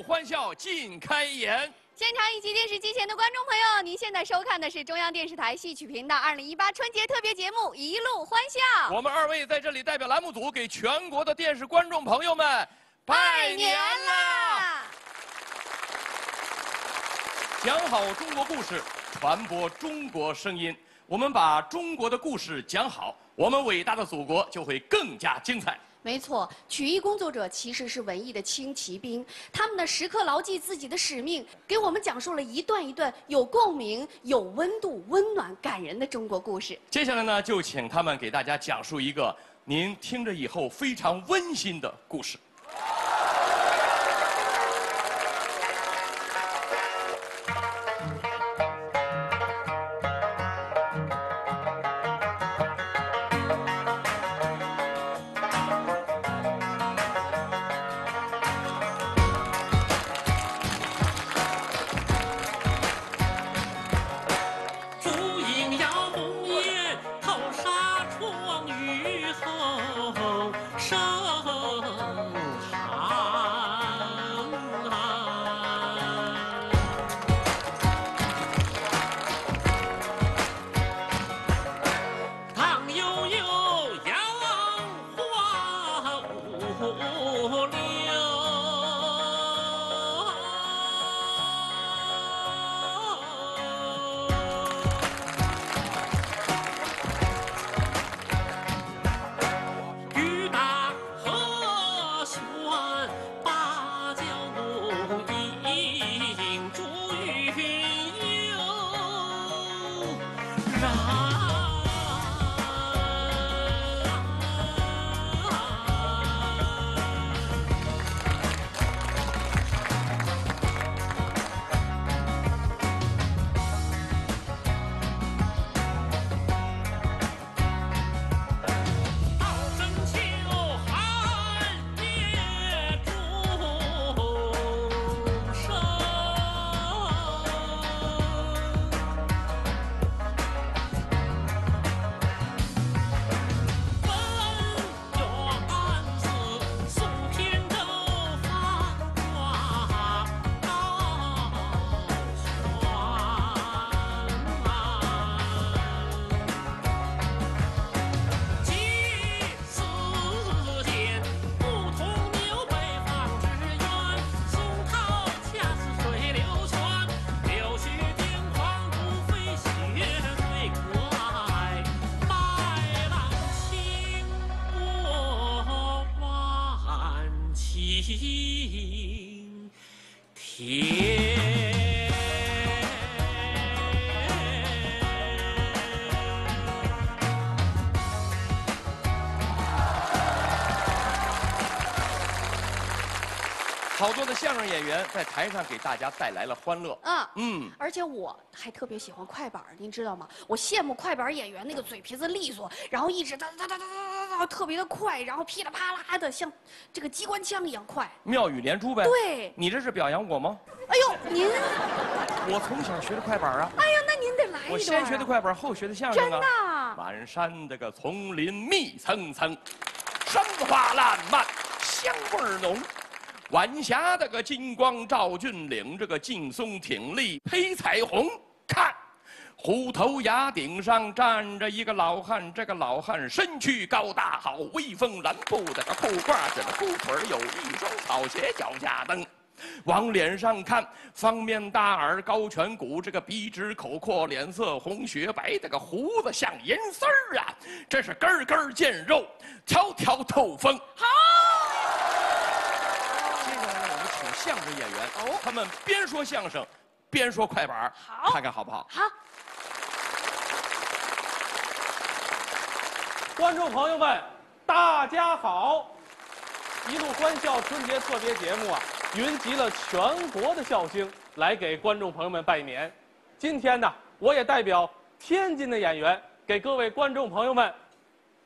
逗欢笑尽开颜。现场以及电视机前的观众朋友，您现在收看的是中央电视台戏曲频道2018春节特别节目《一路欢笑》。我们二位在这里代表栏目组，给全国的电视观众朋友们拜年啦！讲好中国故事，传播中国声音。我们把中国的故事讲好，我们伟大的祖国就会更加精彩。 没错，曲艺工作者其实是文艺的轻骑兵，他们呢时刻牢记自己的使命，给我们讲述了一段一段有共鸣、有温度、温暖、感人的中国故事。接下来呢，就请他们给大家讲述一个您听着以后非常温馨的故事。好多的相声演员在台上给大家带来了欢乐。而且我还特别喜欢快板，您知道吗？我羡慕快板演员那个嘴皮子利索，然后一直哒哒哒哒哒哒特别的快，然后噼里啪啦的像这个机关枪一样快。妙语连珠呗。对。你这是表扬我吗？哎呦，您。我从小学的快板啊。哎呀，那您得来一段。我先学的快板，后学的相声啊。真的。满山的个丛林密层层，生花烂漫，香味浓。 晚霞的个金光照峻岭，这个劲松挺立披彩虹。看，虎头崖顶上站着一个老汉，这个老汉身躯高大好，威风蓝布的个裤褂子，这裤腿有一双草鞋，脚下蹬。往脸上看，方面大耳高颧骨，这个鼻直口阔，脸色红雪白，这个胡子像银丝儿啊，这是根根见肉，条条透风。好。 相声演员，他们边说相声，边说快板，好，看看好不好？好。观众朋友们，大家好！一路欢笑春节特别节目啊，云集了全国的笑星来给观众朋友们拜年。今天呢，我也代表天津的演员给各位观众朋友们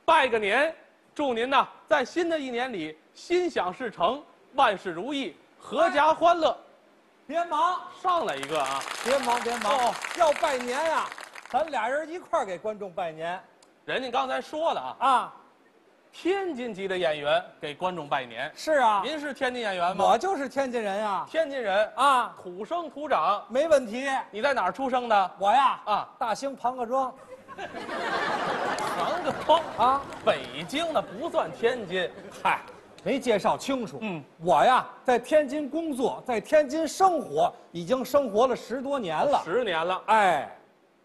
拜个年，祝您呢在新的一年里心想事成，万事如意。 阖家欢乐，别忙，上来一个啊！别忙，别忙，哦、要拜年呀、咱俩人一块儿给观众拜年。人家刚才说了啊，天津籍的演员给观众拜年。是啊，您是天津演员吗？我就是天津人啊，天津人啊，土生土长，没问题。你在哪儿出生的？我呀，啊，大兴庞各庄。 庞各庄啊，北京的不算天津。嗨，没介绍清楚。嗯，我呀在天津工作，在天津生活，已经生活了10多年了。10年了，哎，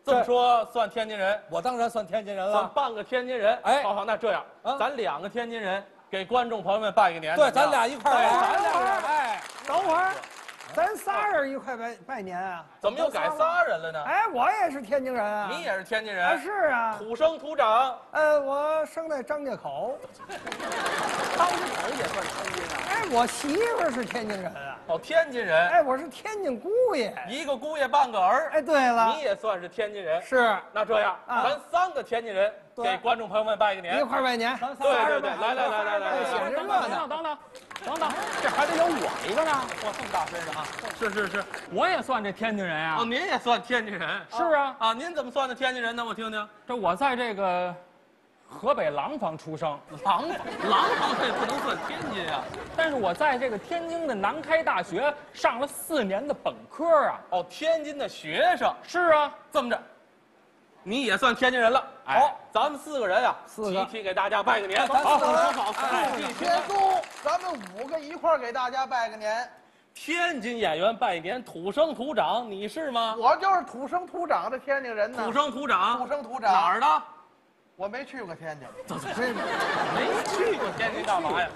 这么说算天津人？我当然算天津人了，算半个天津人。哎，好好，那这样，咱两个天津人给观众朋友们拜个年。对，咱俩一块来。咱俩人，哎，等会儿。 咱仨人一块拜年啊？怎么又改仨人了呢？哎，我也是天津人啊。你也是天津人？啊，是啊。土生土长。我生在张家口。张家口也算天津啊。哎，我媳妇是天津人啊。哦，天津人。哎，我是天津姑爷。一个姑爷半个儿。哎，对了。你也算是天津人。是。那这样，咱3个天津人给观众朋友们拜个年。一块拜年。咱仨人。来，显着热闹。等等，这还得有我一个呢！哇，这么大身上啊！是，我也算这天津人啊！哦，您也算天津人？是啊！啊，您怎么算的天津人呢？我听听。这我在这个河北廊坊出生，廊坊这不能算天津啊！但是我在这个天津的南开大学上了4年的本科啊！哦，天津的学生？是啊！这么着，你也算天津人了。好，咱们4个人啊，集体给大家拜个年。好，天都。 咱们5个一块儿给大家拜个年，天津演员拜年，土生土长，你是吗？我就是土生土长的天津人呢。土生土长，土生土长，哪儿的？我没去过天津，没去过天津干嘛呀？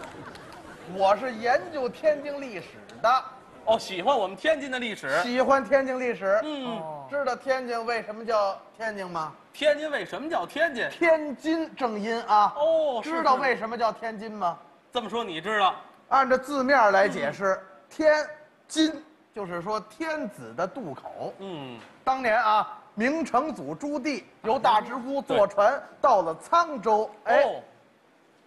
我是研究天津历史的。哦，喜欢我们天津的历史，喜欢天津历史。嗯，知道天津为什么叫天津吗？天津为什么叫天津？天津正音啊。哦，知道为什么叫天津吗？ 这么说你知道？按照字面来解释，天津就是说天子的渡口。嗯，当年啊，明成祖朱棣由大直沽坐船到了沧州，哎，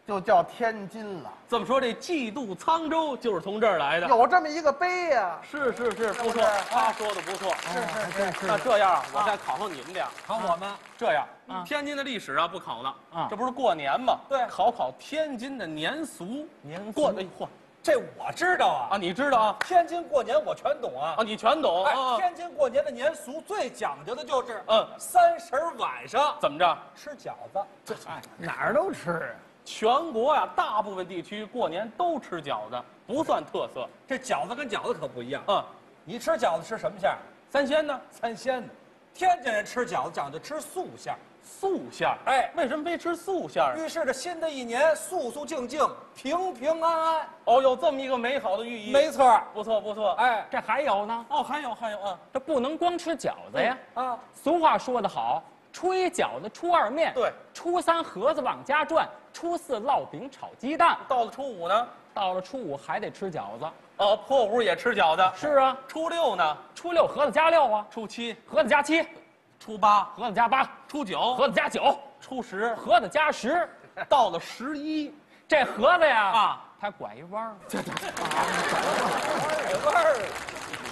就叫天津了。这么说，这济渡沧州就是从这儿来的。有这么一个碑呀？是，不错，他说的不错。是。那这样，我再考考你们俩，考我们。这样。 天津的历史啊，不考了啊，这不是过年吗？对，考天津的年俗。年过哎嚯，这我知道啊！啊，你知道啊？天津过年我全懂啊！啊，你全懂啊！天津过年的年俗最讲究的就是，30晚上怎么着？吃饺子。这哎，哪儿都吃。全国呀，大部分地区过年都吃饺子，不算特色。这饺子跟饺子可不一样啊！你吃饺子吃什么馅？三鲜呢？三鲜呢？天津人吃饺子讲究吃素馅。 素馅儿，哎，为什么非吃素馅儿？预示着新的一年素素静静、平平安安。哦，有这么一个美好的寓意。没错，不错。哎，这还有呢？哦，还有啊，这不能光吃饺子呀。啊，俗话说得好，初1饺子初2面，对，初3盒子往家转，初4烙饼炒鸡蛋。到了初5呢？到了初5还得吃饺子。哦，破屋也吃饺子。是啊。初6呢？初6盒子加6啊。初7盒子加7。 初8盒子加8，初9盒子加9，初10盒子加10，到了11，这盒子呀啊，它拐一弯儿，拐弯儿。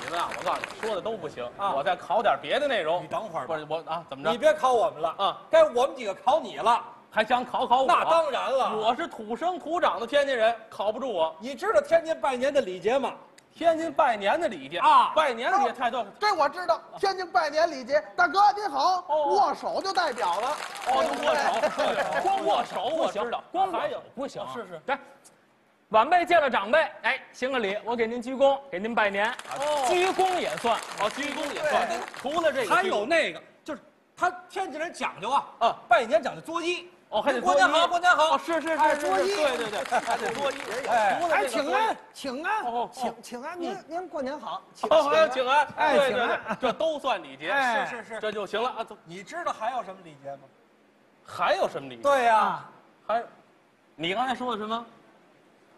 你们啊，我告诉你，说的都不行啊，我再考点别的内容。你等会儿，不是我啊，怎么着？你别考我们了啊，该我们几个考你了，还想考我？那当然了，我是土生土长的天津人，考不住我。你知道天津拜年的礼节吗？ 天津拜年的礼节啊，拜年的礼节太多了。这我知道，天津拜年礼节，大哥您好，握手就代表了。哦，握手，光握手我知道，光还有不行。是，来，晚辈见了长辈，哎，行个礼，我给您鞠躬，给您拜年。鞠躬也算，哦，鞠躬也算。除了这个，还有那个，就是他天津人讲究啊，啊，拜年讲究作揖。 哦，还得过年好，是，对，还得多一，哎，请安，您过年好，请安，哎，对，这都算礼节，是，这就行了啊。你知道还有什么礼节吗？还有什么礼节？对呀，还，你刚才说的什么？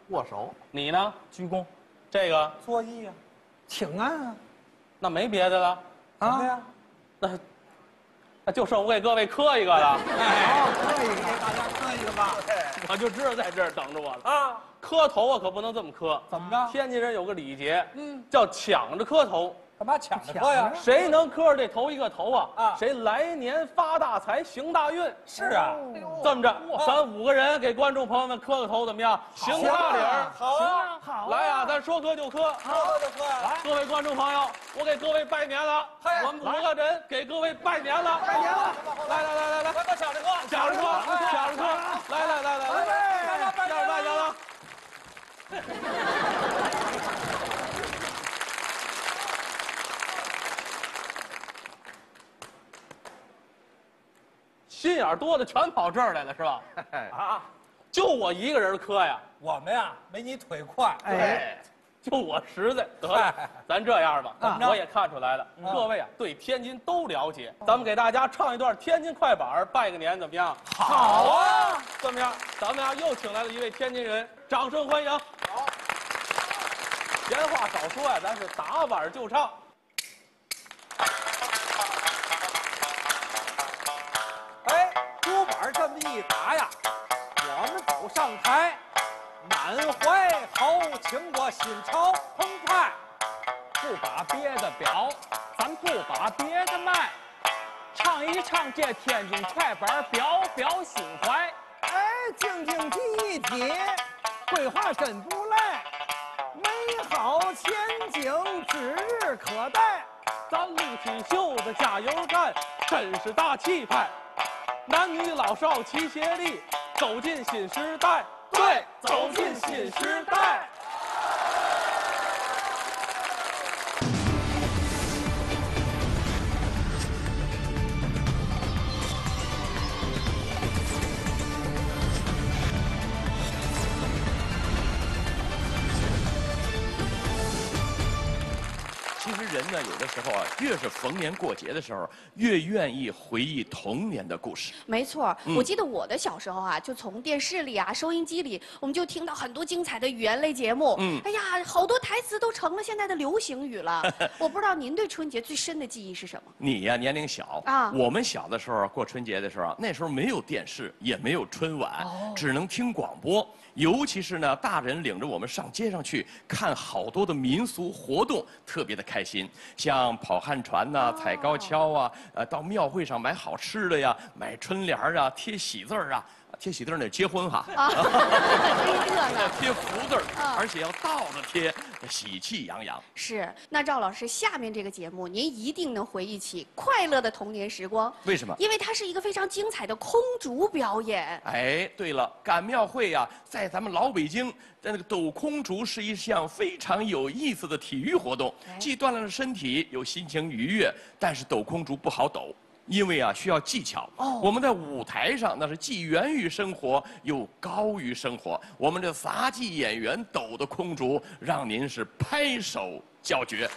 握手。你呢？鞠躬。这个作揖呀，请安啊，那没别的了啊。对呀，那就剩我给各位磕一个了，哎，磕一个，给大家磕一个吧。我就知道在这儿等着我了啊！磕头啊，可不能这么磕。怎么着？天津人有个礼节，叫抢着磕头。干嘛抢着磕呀？谁能磕着这头一个头啊？啊，谁来年发大财行大运？是啊，这么着，咱5个人给观众朋友们磕个头，怎么样？行大礼儿，好啊，好，来啊，咱说磕就磕，说磕就磕。来，各位观众朋友，我给各位拜年了，我们5个人给各位拜年了，拜年了，来来来来来，快抢着磕，抢着磕，抢着磕，来来来来来，拜年了，拜年了。 心眼多的全跑这儿来了是吧？啊，就我一个人磕呀！我们呀没你腿快，哎，就我实在。得了，咱这样吧，我也看出来了，各位啊对天津都了解，咱们给大家唱一段天津快板，拜个年怎么样？好啊！怎么样？咱们呀又请来了一位天津人，掌声欢迎！好。闲话少说呀，咱是打板就唱。 这么一打呀，我们走上台，满怀豪情，我心潮澎湃。不把别的表，咱不把别的卖，唱一唱这天津快板，表表心怀。哎，静静体体，规划真不赖，美好前景指日可待。咱撸起袖子加油干，真是大气派。 男女老少齐协力，走进新时代。对，走进新时代。其实人呢，有的时候啊，越是逢年过节的时候，越愿意回忆童年的故事。没错，我记得我的小时候啊，就从电视里啊、收音机里，我们就听到很多精彩的语言类节目。嗯，哎呀，好多台词都成了现在的流行语了。我不知道您对春节最深的记忆是什么？你呀，年龄小啊，我们小的时候过春节的时候，那时候没有电视，也没有春晚，只能听广播。 尤其是呢，大人领着我们上街上去看好多的民俗活动，特别的开心。像跑旱船呐、踩高跷啊，到庙会上买好吃的呀，买春联啊，贴喜字儿啊，贴喜字儿那结婚哈，贴福字儿，而且要倒着贴，喜气洋洋。是，那赵老师，下面这个节目您一定能回忆起快乐的童年时光。为什么？因为它是一个非常精彩的空竹表演。哎，对了，赶庙会呀，在 咱们老北京，在那个抖空竹是一项非常有意思的体育活动，既锻炼了身体，又心情愉悦。但是抖空竹不好抖，因为啊需要技巧。我们在舞台上那是既源于生活又高于生活。我们这杂技演员抖的空竹，让您是拍手叫绝。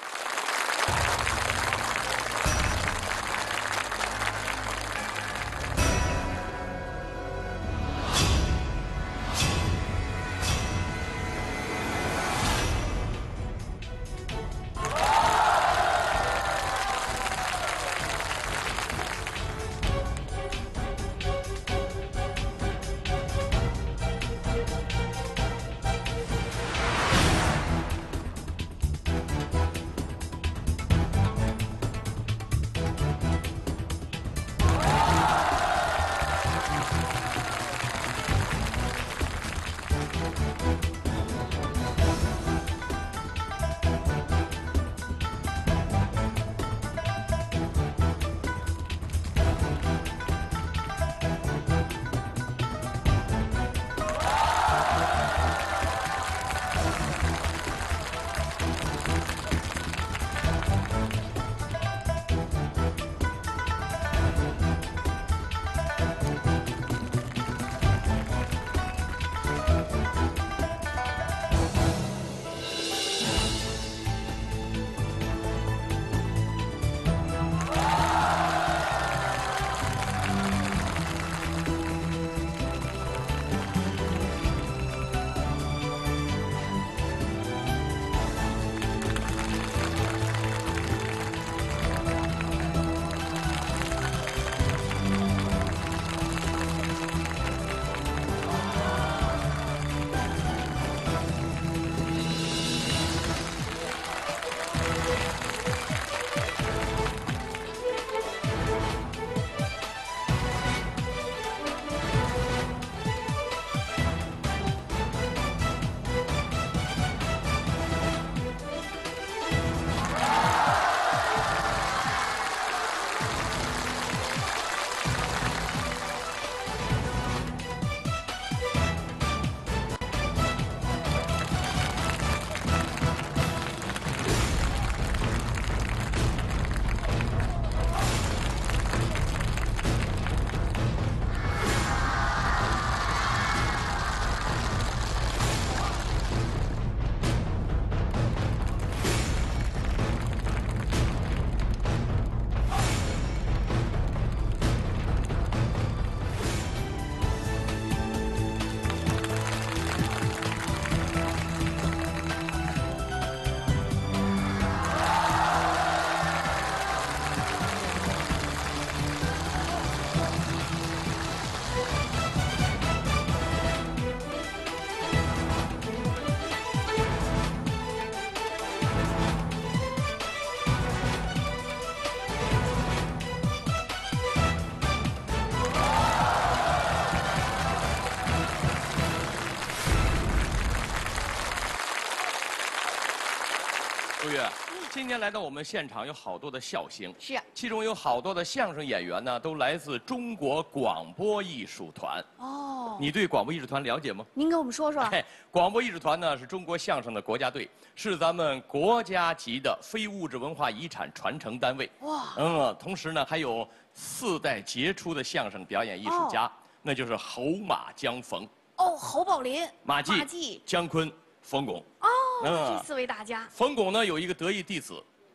乐。今天来到我们现场有好多的笑星，是啊，其中有好多的相声演员呢，都来自中国广播艺术团。哦，你对广播艺术团了解吗？您给我们说说。哎，广播艺术团呢是中国相声的国家队，是咱们国家级的非物质文化遗产传承单位。哇，同时呢还有4代杰出的相声表演艺术家，那就是侯马姜冯。哦，侯宝林、马季、姜昆、冯巩。哦。 这4位大家，冯巩呢有一个得意弟子，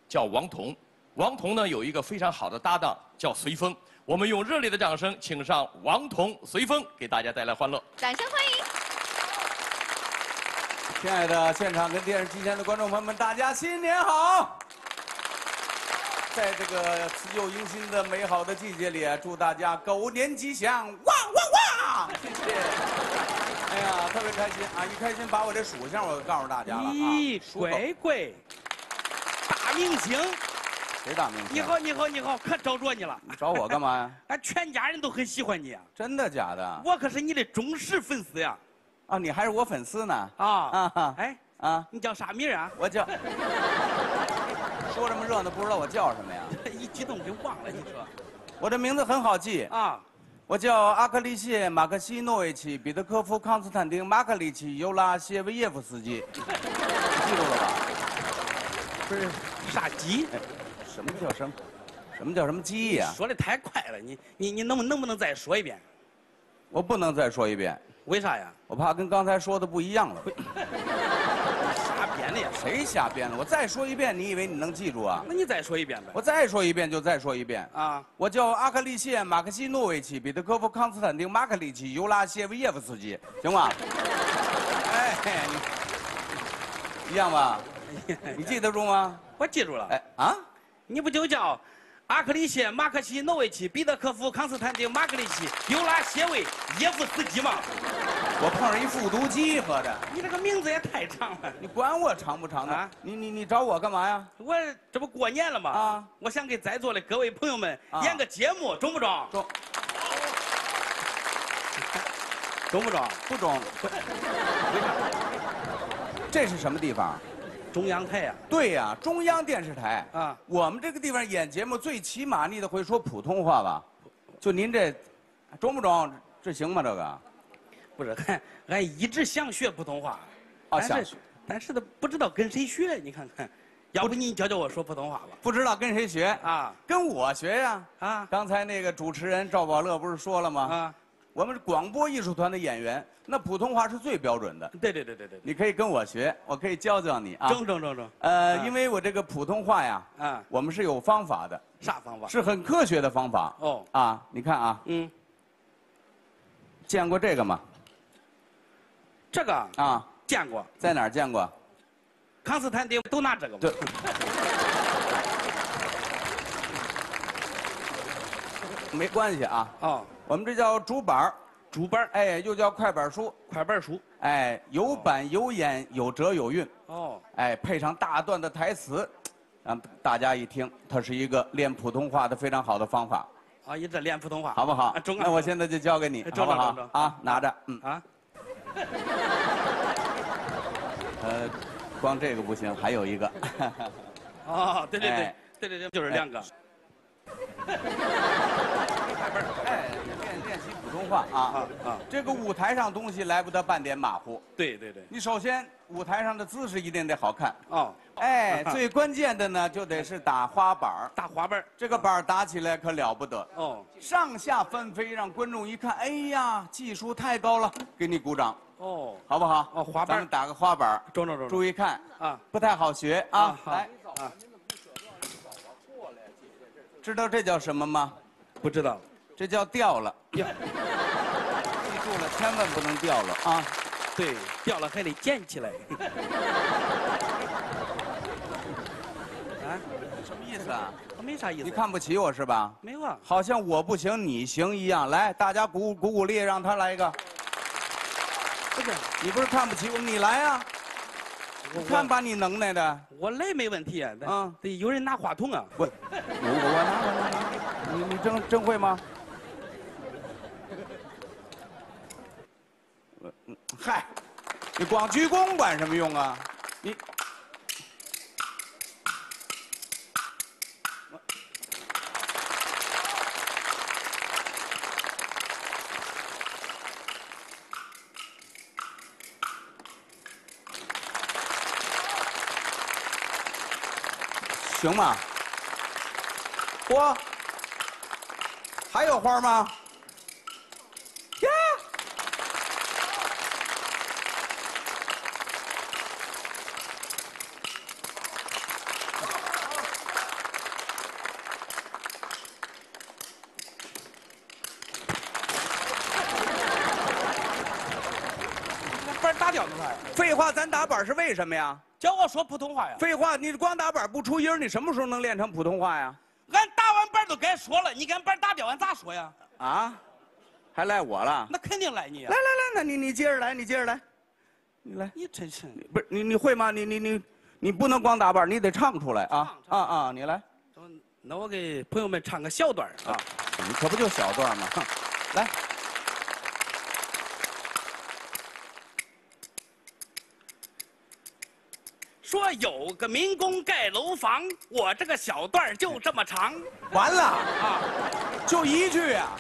叫王彤。王彤呢有一个非常好的搭档，叫随风。我们用热烈的掌声，请上王彤、随风，给大家带来欢乐。掌声欢迎！亲爱的现场跟电视机前的观众朋友们，大家新年好！在这个辞旧迎新的美好的季节里，祝大家狗年吉祥！哇哇哇！谢谢。 哎呀，特别开心啊！一开心，把我这属相我告诉大家了啊！乖乖，大明星，谁大明星？你好，你好，你好，可找着你了！你找我干嘛呀？俺全家人都很喜欢你啊！真的假的？我可是你的忠实粉丝呀！啊，你还是我粉丝呢！啊，哎啊，你叫啥名啊？我叫……说这么热闹，不知道我叫什么呀？一激动就忘了，你说。我这名字很好记啊。 我叫阿克利谢·马克西诺维奇·彼得科夫·康斯坦丁·马克里奇·尤拉谢维耶夫斯基，记住了吧？不是傻鸡，什么叫什么？什么叫什么鸡呀？说的太快了，你能不能再说一遍？我不能再说一遍，为啥呀？我怕跟刚才说的不一样了。瞎编的呀？谁瞎编的？我再说一遍，你以为你能记住啊？那你再说一遍呗。我再说一遍就再说一遍啊！我叫阿克利谢·马克西诺维奇·彼得科夫·康斯坦丁·马克里奇·尤拉谢维耶夫斯基，行吗？哎，一样吧？你记得住吗？我记住了。哎啊，你不就叫阿克利谢·马克西诺维奇·彼得科夫·康斯坦丁·马克里奇·尤拉谢维耶夫斯基吗？ 我碰上一复读机，合着你这个名字也太长了。你管我长不长啊？你找我干嘛呀？我这不过年了吗？啊！我想给在座的各位朋友们演个节目，中不中？中。中不中？不中。为啥？这是什么地方？中央台呀。对呀，中央电视台。啊。我们这个地方演节目，最起码你得会说普通话吧？就您这，中不中？这行吗？这个？ 不是，俺一直想学普通话，啊，想学，但是不知道跟谁学，你看看，要不你教教我说普通话吧？不知道跟谁学啊？跟我学呀！啊，刚才那个主持人赵宝乐不是说了吗？啊，我们广播艺术团的演员，那普通话是最标准的。对。你可以跟我学，我可以教教你啊。中。因为我这个普通话呀，啊，我们是有方法的。啥方法？是很科学的方法。哦。啊，你看啊，嗯，见过这个吗？ 这个啊，见过，在哪儿见过？康斯坦丁都拿这个吗？对。没关系啊。哦，我们这叫竹板竹板哎，又叫快板书，快板书，哎，有板有眼有折有韵。哦，哎，配上大段的台词，让大家一听，它是一个练普通话的非常好的方法。啊，一直练普通话，好不好？中。那我现在就交给你，好不好？啊，拿着，嗯啊。 光这个不行，还有一个。哦，对，就是2个。哎，练习普通话啊！这个舞台上东西来不得半点马虎。对。你首先舞台上的姿势一定得好看。哦。哎，最关键的呢，就得是打花板打花板这个板打起来可了不得。哦。上下翻飞，让观众一看，哎呀，技术太高了，给你鼓掌。 哦，好不好？哦，滑板，咱们打个花板中。注意看啊，不太好学啊。来，啊，知道这叫什么吗？不知道，这叫掉了。记住了，千万不能掉了啊！对，掉了还得捡起来。啊？什么意思啊？没啥意思。你看不起我是吧？没有啊。好像我不行你行一样。来，大家鼓励，让他来一个。 不是你不是看不起我，你来啊！看把你能耐的，我来没问题啊。啊，得有人拿话筒啊。我拿。你真会吗？嗨，你光鞠躬管什么用啊？你行吗？嚯，还有花吗？呀！不是打搅的话呀？废话，咱打板是为什么呀？ 教我说普通话呀！废话，你光打板不出音，你什么时候能练成普通话呀？俺打完板都该说了，你给俺板打掉，俺咋说呀？啊，还赖我了？那肯定赖你啊！来来来，那你接着来，你接着来，你来。你真是不是你会吗？你不能光打板，你得唱出来啊！啊啊，你来。那我给朋友们唱个小段啊，你可不就小段吗？来。 说有个民工盖楼房，我这个小段就这么长。完了啊，就一句呀、啊，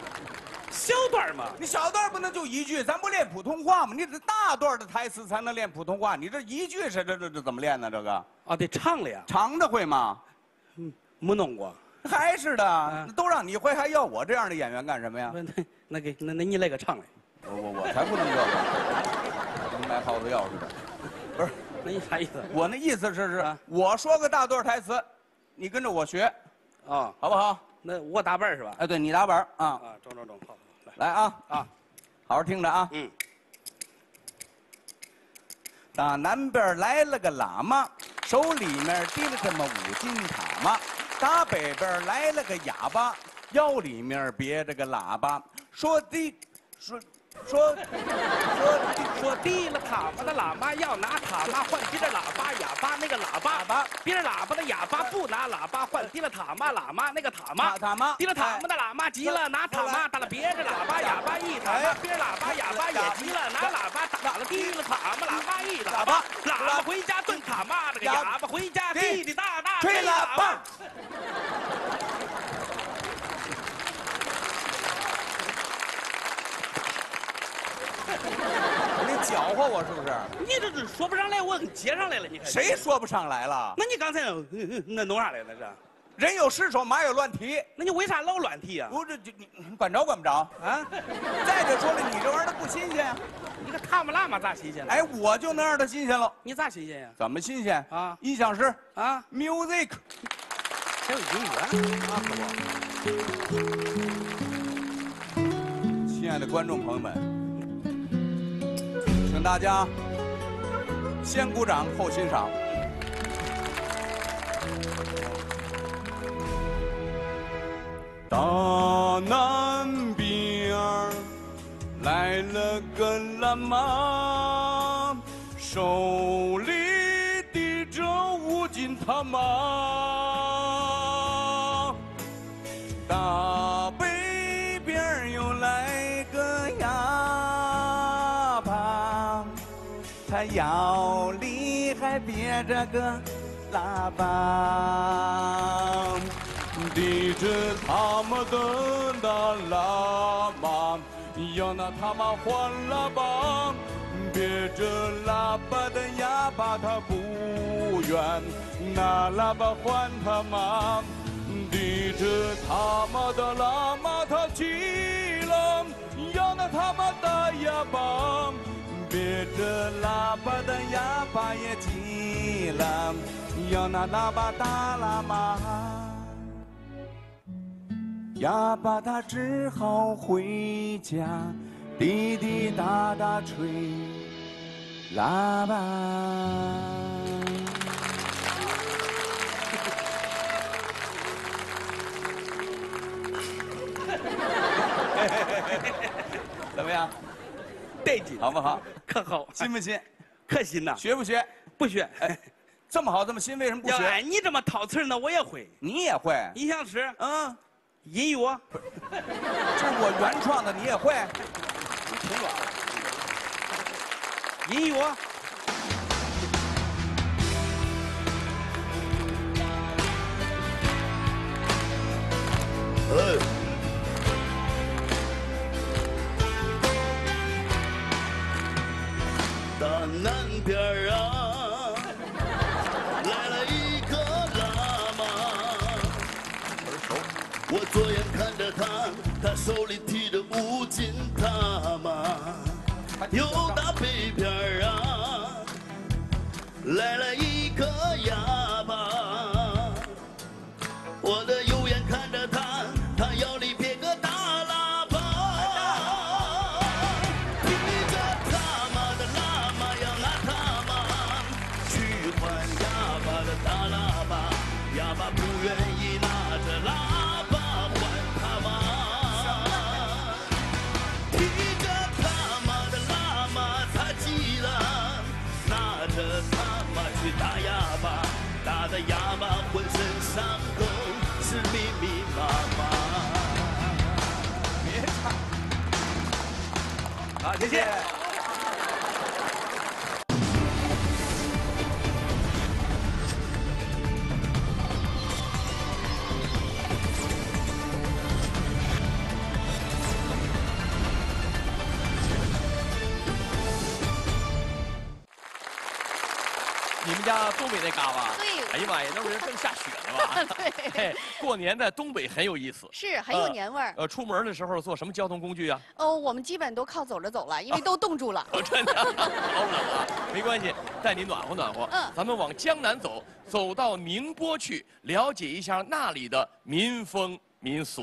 小段嘛。你小段不能就一句，咱不练普通话吗？你得大段的台词才能练普通话。你这一句是这怎么练呢？这个啊，得唱了呀。唱的会吗？嗯，没弄过。还是的，啊、都让你会，还要我这样的演员干什么呀？那你来个唱来。我才不能要呢，跟卖耗子药似的，不是。 那你啥意思？我那意思是，我说个大段台词，你跟着我学，啊，好不好？那我打板是吧？哎，对你打板啊啊，中，好，来啊啊，好好听着啊。嗯。打南边来了个喇嘛，手里面提了这么5斤塔嘛；打北边来了个哑巴，腰里面别着个喇叭，说提了塔嘛的喇嘛要拿塔嘛换提了喇叭哑巴那个喇叭，提了喇叭的哑巴不拿喇叭换提了塔嘛喇嘛那个塔嘛提了塔嘛的喇嘛急了拿塔嘛打了别着喇叭哑巴一塔嘛别着喇叭哑巴也急了拿喇叭打了提了塔嘛喇嘛一喇叭喇叭回家炖塔嘛那个哑巴回家滴滴答答吹喇叭。 搅和我是不是？你这说不上来，我给接上来了。你看谁说不上来了？那你刚才那弄啥来了？这人有失手，马有乱蹄。那你为啥老乱蹄啊？不是，你管不着啊！再者说了，你这玩意儿不新鲜啊！你个塔嘛喇嘛咋新鲜？哎，我就能让它新鲜了。你咋新鲜呀？怎么新鲜啊？音响师啊 ，music， 还有英语啊，可不。亲爱的观众朋友们。 请大家先鼓掌后欣赏。大南边来了个喇嘛，手里提着5斤塔嘛。大北边又来个哑巴。 他腰里还别着个喇叭，提着他们的那喇嘛，要拿他们换喇叭，别着喇叭的哑巴他不愿拿喇叭换他妈，提着他们的喇嘛他急了，要拿他们的哑巴。 别着喇叭的哑巴也急了，要拿喇叭打喇嘛。哑巴他只好回家，滴滴答答吹喇叭。怎么样？ 带劲，好不好？可好，新不新？可新呐！学不学？不学。哎，这么好，这么新，为什么不学？要按你这么套词呢，我也会。你也会？音响师，嗯，音乐，这是我原创的，你也会？你听着，音乐。 南边啊，来了一个喇嘛，手里提着五斤大麻，有大背片啊，来了一个哑巴。我的右眼看着他，他腰里别个大喇叭，提着他妈的喇嘛呀啊他妈，去换哑巴的大喇叭，哑巴不愿意拿着喇叭。 打哑巴，打的哑巴浑身伤口是密密麻麻。别唱，好，谢谢。你们家东北那嘎巴，对，哎呀妈呀，那不是正下雪呢吗？对，过年在东北很有意思，是很有年味儿。出门的时候坐什么交通工具啊？哦，我们基本都靠走着走了，因为都冻住了。哦，真的，好冷啊！没关系，带你暖和暖和。嗯，咱们往江南走，走到宁波去，了解一下那里的民风民俗。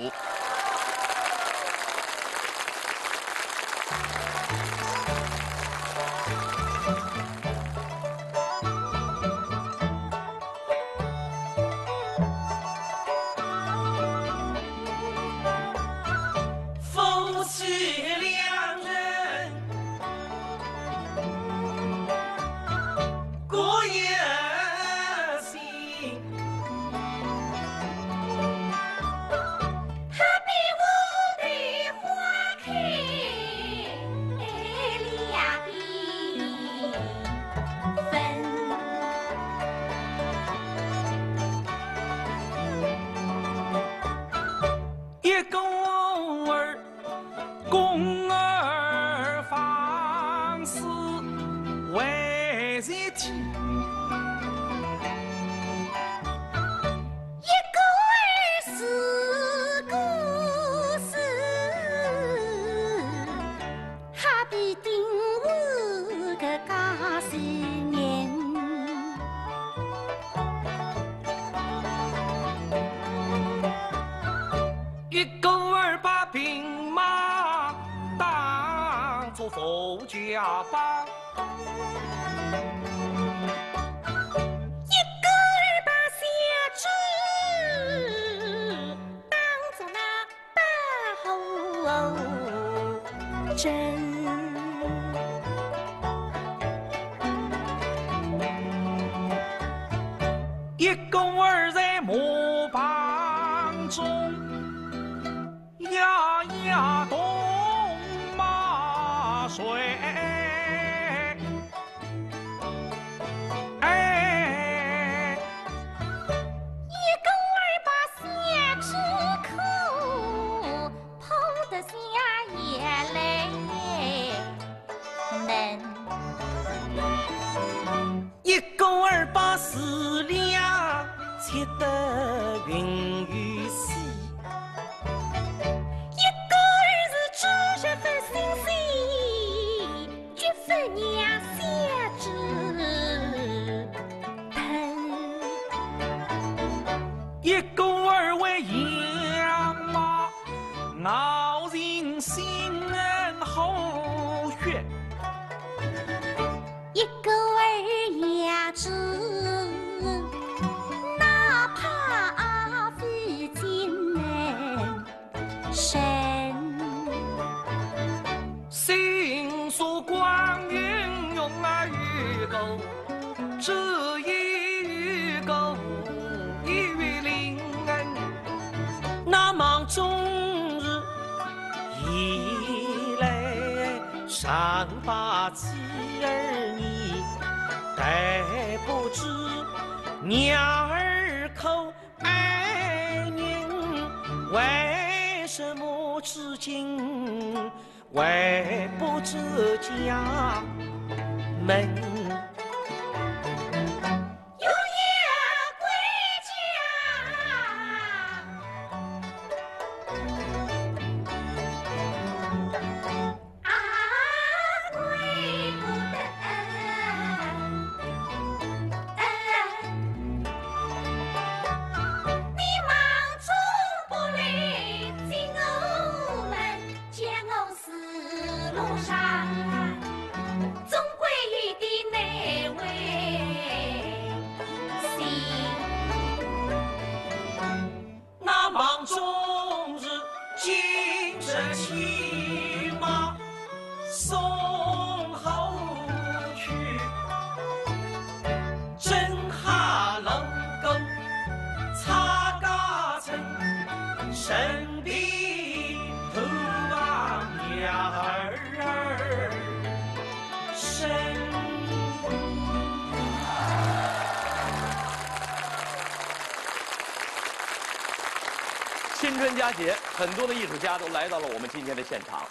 佳节，很多的艺术家都来到了我们今天的现场。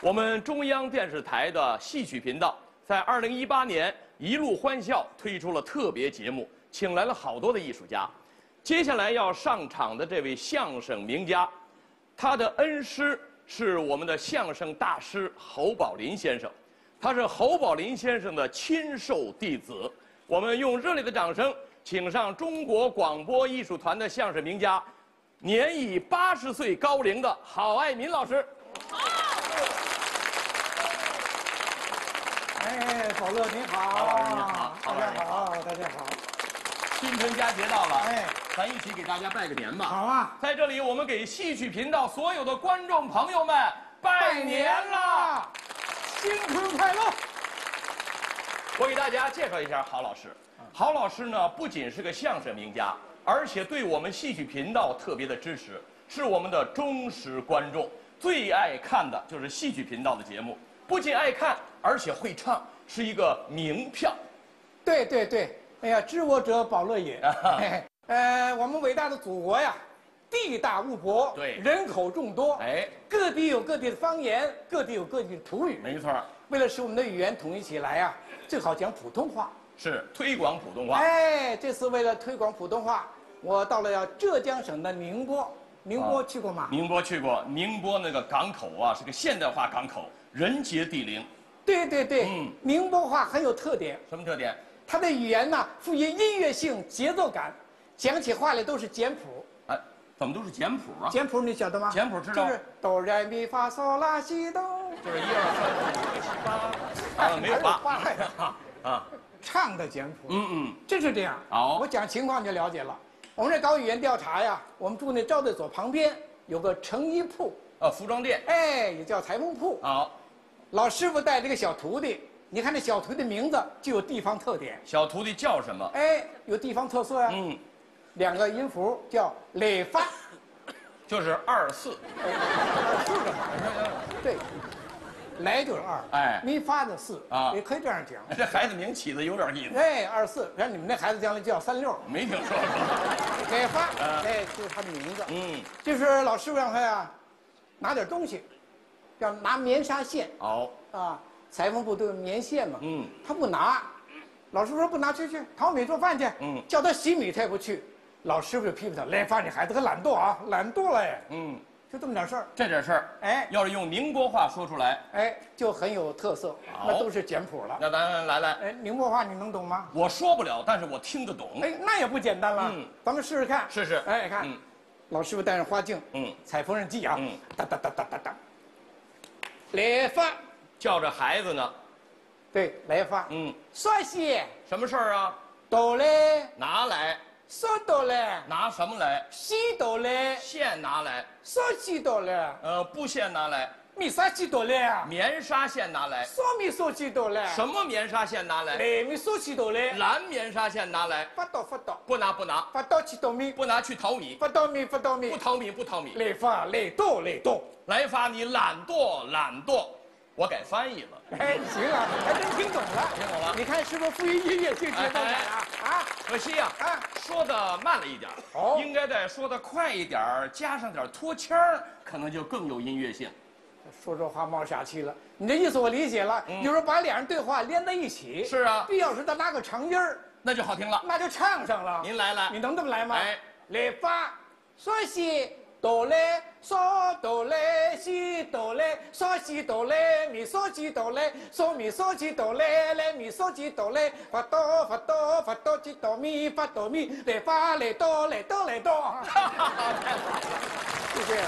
我们中央电视台的戏曲频道在2018年《一路欢笑》推出了特别节目，请来了好多的艺术家。接下来要上场的这位相声名家，他的恩师是我们的相声大师侯宝林先生，他是侯宝林先生的亲授弟子。我们用热烈的掌声，请上中国广播艺术团的相声名家。 年已80岁高龄的郝爱民老师，好。哎，宝乐您好，大家好，大家好。新春佳节到了，哎，咱一起给大家拜个年吧。好啊，在这里我们给戏曲频道所有的观众朋友们拜年啦，新春快乐。我给大家介绍一下郝老师，郝老师呢不仅是个相声名家。 而且对我们戏曲频道特别的支持，是我们的忠实观众，最爱看的就是戏曲频道的节目。不仅爱看，而且会唱，是一个名票。对对对，哎呀，知我者保乐也。我们伟大的祖国呀，地大物博，对，人口众多，哎，各地有各地的方言，各地有各地的土语。没错。为了使我们的语言统一起来呀，最好讲普通话。 是推广普通话。哎，这次为了推广普通话，我到了浙江省的宁波。宁波去过吗？宁波去过。宁波那个港口啊，是个现代化港口，人杰地灵。对对对，嗯，宁波话很有特点。什么特点？它的语言呢，富于音乐性、节奏感，讲起话来都是简谱。哎，怎么都是简谱啊？简谱你晓得吗？简谱知道。就是哆来咪发嗦拉西哆。就是1、2、3、4、5、6、7、8。啊，没有8。啊。 唱的简谱，真是这样。好，我讲情况你就了解了。我们这搞语言调查呀，我们住那招待所旁边有个成衣铺，服装店，哎，也叫裁缝铺。好，老师傅带这个小徒弟，你看这小徒弟名字就有地方特点。小徒弟叫什么？哎，有地方特色呀。嗯，2个音符叫理发，就是24。24干嘛？对。 来就是2，哎，没发的4啊，也可以这样讲。这孩子名起的有点意思。哎，24，然后你们那孩子将来就叫36。没听说过。给发，哎，就是他的名字。嗯，就是老师傅让他呀，拿点东西，要拿棉纱线。好啊，裁缝部都有棉线嘛。嗯，他不拿，老师傅说不拿，去淘米做饭去。嗯，叫他洗米他也不去，老师傅就批评他，来发你孩子可懒惰啊，懒惰了哎。嗯。 就这么点事儿，这点事儿，哎，要是用宁波话说出来，哎，就很有特色，那都是简谱了。那咱来，哎，宁波话你能懂吗？我说不了，但是我听得懂。哎，那也不简单了。嗯，咱们试试看。试试。哎，看，老师傅戴上花镜，嗯，踩缝纫机啊，嗯，哒哒哒哒哒哒，来发，叫着孩子呢，对，来发，嗯，说些什么事儿啊？都来，拿来。 手刀来，拿什么来？西刀来，线拿来。手西刀来，布线拿来。米纱西刀来，棉纱线拿来。什么手西刀来？什么棉纱线拿来？蓝米手西刀来，蓝棉纱线拿来。发刀，不拿。发刀去淘米，不拿去淘米。发刀米，不淘米。来发，来发你懒惰。 我改翻译了，哎，行啊，还真听懂了，听懂了。你看是不是富于音乐性节奏感啊？啊，可惜呀，啊，说的慢了一点，哦，应该再说的快一点，加上点拖腔儿，可能就更有音乐性。说这话冒傻气了，你这意思我理解了。你说把两人对话连在一起，是啊，必要时再拉个长音儿，那就好听了，那就唱上了。您来，你能这么来吗？哎，来吧，说戏。 哆来嗦哆来西哆来嗦西哆来咪嗦西哆来嗦咪嗦西哆来来咪嗦西哆来发哆西哆咪发哆咪来发来哆来哆来哆。哈哈，太好了，就这样。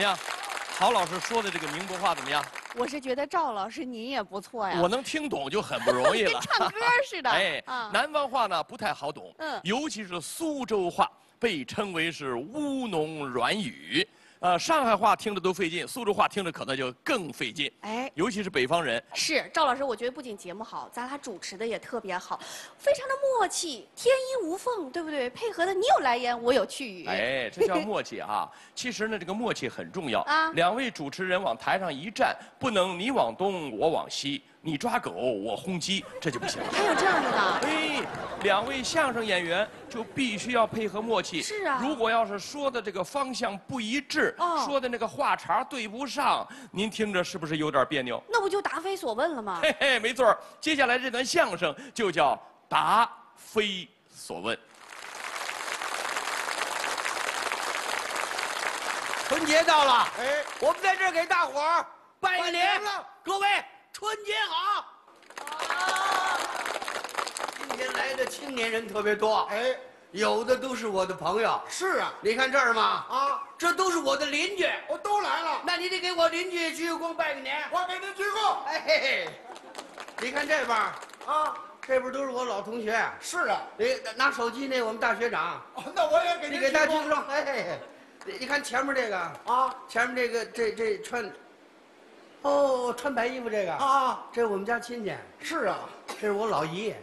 怎么样，郝老师说的这个宁波话怎么样？我是觉得赵老师您也不错呀。我能听懂就很不容易了，跟唱歌似的。哎，南方话呢不太好懂，嗯，尤其是苏州话，被称为是乌侬软语。上海话听着都费劲，苏州话听着可能就更费劲。哎，尤其是北方人。是，赵老师，我觉得不仅节目好，咱俩主持的也特别好，非常的默契，天衣无缝，对不对？配合的你有来言，我有去语。哎，这叫默契啊！其实呢，这个默契很重要啊。两位主持人往台上一站，不能你往东，我往西。 你抓狗，我轰鸡，这就不行了。还有这样的呢？哎，两位相声演员就必须要配合默契。是啊。如果要是说的这个方向不一致，说的那个话茬对不上，您听着是不是有点别扭？那不就答非所问了吗？嘿嘿，没错。接下来这段相声就叫答非所问。春节到了，哎，我们在这儿给大伙儿拜个年了，各位。 春节好！好。今天来的青年人特别多，哎，有的都是我的朋友。是啊，你看这儿嘛，啊，这都是我的邻居，我都来了。那你得给我邻居鞠个躬拜个年。我给您鞠躬。哎嘿嘿，你看这边啊，这边都是我老同学。是啊，你拿手机那我们大学长。哦，那我也给您。你给他鞠个躬。哎嘿嘿，你看前面这个啊，前面这个这穿。 哦，穿白衣服这个啊，这是我们家亲戚。是啊，这是我老姨。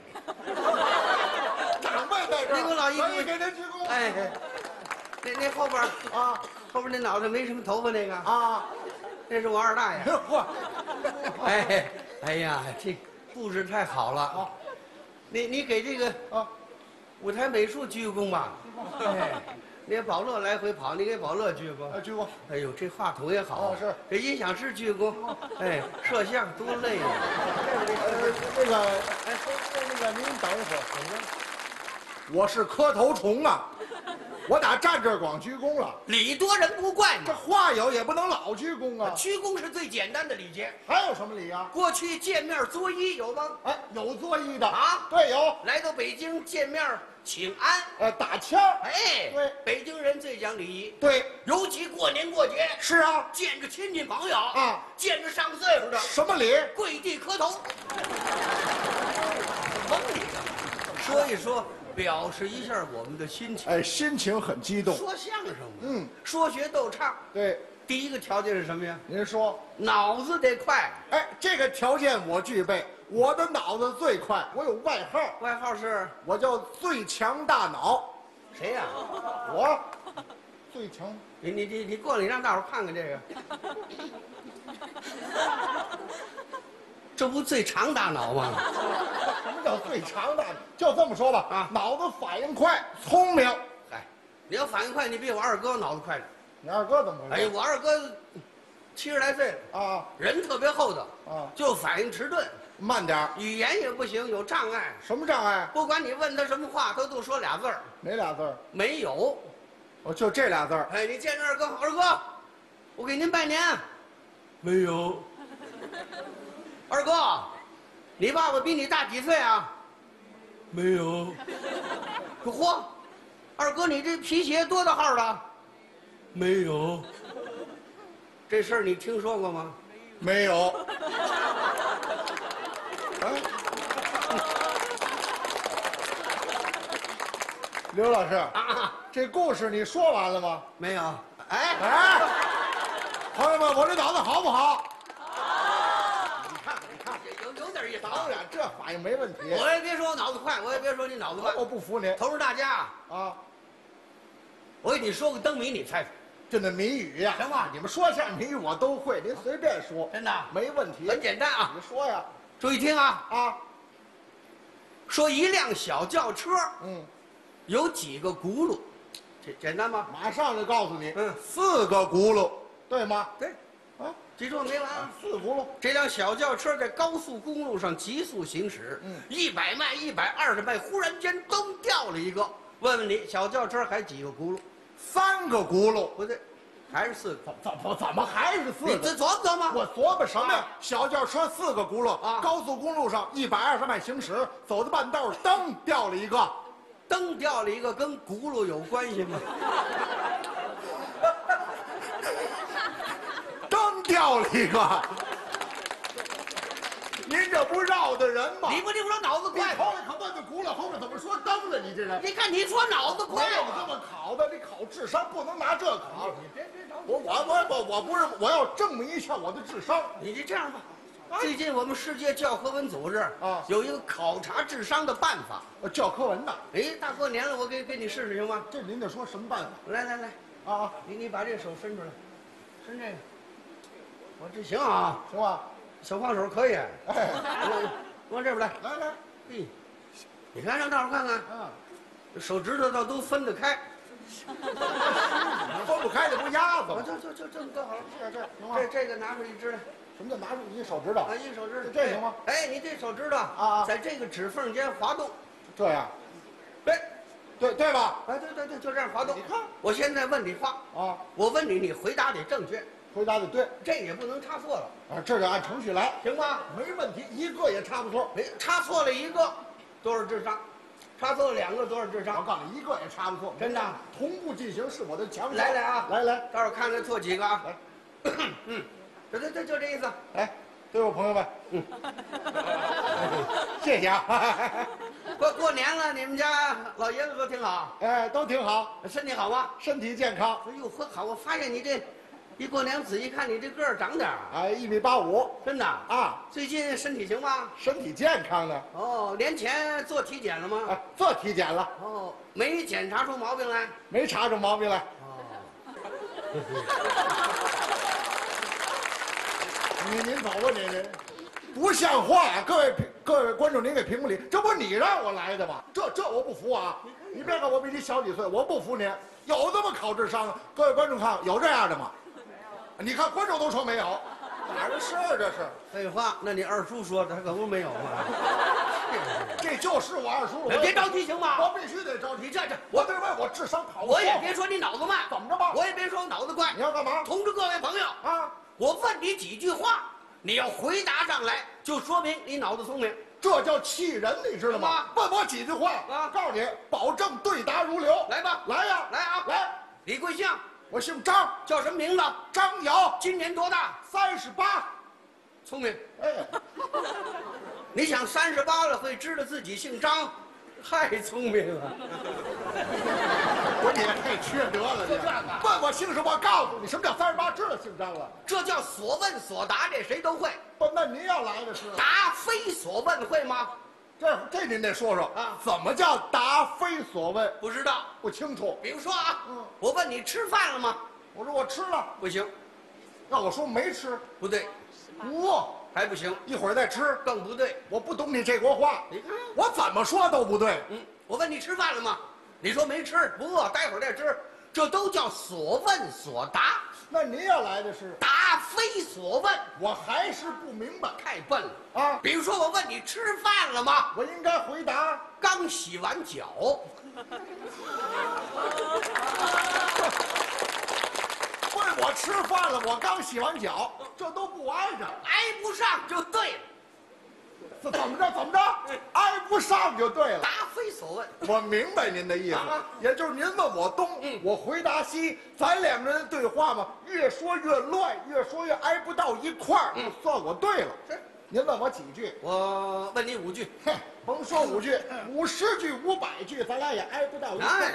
长辈在这儿。那个老姨给他鞠躬。哎，那后边啊，后边那脑袋没什么头发那个啊，那是我二大爷。嚯！哎，哎呀，这布置太好了啊！你给这个啊，舞台美术鞠个躬吧。哎，你保乐来回跑，你给保乐鞠躬。鞠躬。哎呦，这话筒也好。是。这音响师鞠躬。哎，摄像多累呀！那个，哎，那个，您等一会儿。我是磕头虫啊！我打站这儿光鞠躬了。礼多人不怪你。这话有也不能老鞠躬啊。鞠躬是最简单的礼节。还有什么礼啊？过去见面作揖有吗？哎，有作揖的啊。对，有。来到北京见面。 请安，打签儿，哎，对，北京人最讲礼仪，对，尤其过年过节，是啊，见着亲戚朋友啊，见着上岁数的，什么礼？跪地磕头，蒙你的，说一说，表示一下我们的心情，哎，心情很激动，说相声，嗯，说学逗唱，对。 第一个条件是什么呀？您说，脑子得快。哎，这个条件我具备，我的脑子最快。我有外号，外号是，我叫最强大脑。谁呀？我，最强。你过来，你让大伙看看这个。这不最长大脑吗？什么叫最长大脑？就这么说吧，啊，脑子反应快，聪明。哎，你要反应快，你比我二哥脑子快点。 你二哥怎么回事？哎，我二哥70来岁了啊，人特别厚道啊，就反应迟钝，慢点儿，语言也不行，有障碍。什么障碍？不管你问他什么话，他都说俩字儿。哪俩字儿？没有，哦，就这俩字儿。哎，你见着二哥，二哥，我给您拜年。没有。二哥，你爸爸比你大几岁啊？没有。嚯，二哥，你这皮鞋多大号的？ 没有，这事儿你听说过吗？没有。啊，刘老师啊，这故事你说完了吗？没有。哎哎，朋友们，我这脑子好不好？好。你看，你看，有点意思。当然，这反应没问题。我也别说我脑子快，我也别说你脑子慢。我不服您。投入大家啊！我给你说个灯谜，你猜猜。 真的谜语呀，行吧，你们说下谜语我都会，您随便说，真的没问题，很简单啊。你说呀，注意听啊啊。说一辆小轿车，嗯，有几个轱辘？简单吗？马上就告诉你，嗯，4个轱辘，对吗？对，啊，记住没完啊？4轱辘。这辆小轿车在高速公路上急速行驶，嗯，100迈、120迈，忽然间蹬掉了一个。问问你，小轿车还几个轱辘？ 3个轱辘不对，还是4个？怎么还是4个？你这琢磨琢磨，我琢磨什么呀？小轿车4个轱辘啊！高速公路上120迈行驶，走到半道蹬掉了一个，蹬掉了一个跟轱辘有关系吗？蹬掉了一个，您这不绕的人吗？你不听说脑子快，头里可闷的轱辘，后面怎么说蹬着你这人？你看你说脑子快，我这么考的，你考智商不能拿这考。你别找我不是，我要证明一下我的智商。你这样吧。 最近我们世界教科文组织啊有一个考察智商的办法，教科文的。哎，大过年了，我给你试试行吗？这您得说什么办法？来，啊，你把这手伸出来，伸这个，我这行啊，行吧，小胖手可以。哎，往这边来，来，嘿，你看让大伙看看，啊，手指头倒都分得开，分不开的不鸭子吗？就这么倒好，这个拿出一只来。 什么叫拿出一手指头？啊，一手指头，这行吗？哎，你这手指头啊，在这个指缝间滑动，这样，对吧？哎，对，就这样滑动。你看，我现在问你话啊，我问你，你回答得正确，回答得对，这也不能差错了啊，这就按程序来，行吗？没问题，一个也差不错，没差错了一个，多少智商？ 差错了两个多少智商？我告诉你，一个也差不错，真的。同步进行是我的强项。来啊，来，待会儿看看错几个啊。来，嗯。 对，就这意思。哎，对我朋友们，嗯，谢谢啊。过年了，你们家老爷子都挺好。哎，都挺好，身体好吗？身体健康。哎呦，好，我发现你这一过年仔细看，你这个儿长点儿。哎，1.85米，真的啊。最近身体行吗？身体健康的。哦，年前做体检了吗？哎，做体检了。哦，没检查出毛病来。没查出毛病来。哦。 您走吧，您不像话呀！各位观众，您给评评理，这不是你让我来的吗？这我不服啊！你别看我比你小几岁，我不服您。有这么考智商的？各位观众看，有这样的吗？你看观众都说没有，哪儿的事儿这是？废话，那你二叔说的，他可不没有吗？这就是我二叔。别着急行吗？我必须得着急。你这，我对外我智商好，我也别说你脑子慢，怎么着吧？我也别说我脑子快。你要干嘛？同志各位朋友啊！ 我问你几句话，你要回答上来，就说明你脑子聪明，这叫气人，你知道吗？问我几句话啊，告诉你，保证对答如流。来吧，来，李贵相，我姓张，叫什么名字？张瑶，今年多大？38，聪明。哎，你想38了会知道自己姓张，太聪明了。不是你也太缺德了，你问我姓什么？告诉你什么叫38，知道姓张了。这叫所问所答，这谁都会。不，那您要来的是答非所问，会吗？这您得说说啊，怎么叫答非所问？不知道，不清楚。比如说啊，我问你吃饭了吗？我说我吃了，不行。那我说没吃，不对。哦，还不行，一会儿再吃更不对。我不懂你这国话，你看我怎么说都不对。嗯，我问你吃饭了吗？ 你说没吃，不饿，待会儿再吃，这都叫所问所答。那您要来的是答非所问，我还是不明白，太笨了啊！比如说，我问你吃饭了吗？我应该回答刚洗完脚。不是我吃饭了，我刚洗完脚，这都不挨着，挨不上就对了。 怎么着？挨不上就对了。答非所问。我明白您的意思，也就是您问我东，我回答西，咱两个人的对话嘛，越说越乱，越说越挨不到一块儿，算我对了。是。您问我几句，我问你5句。哼，甭说5句，50句、500句，咱俩也挨不到一块儿。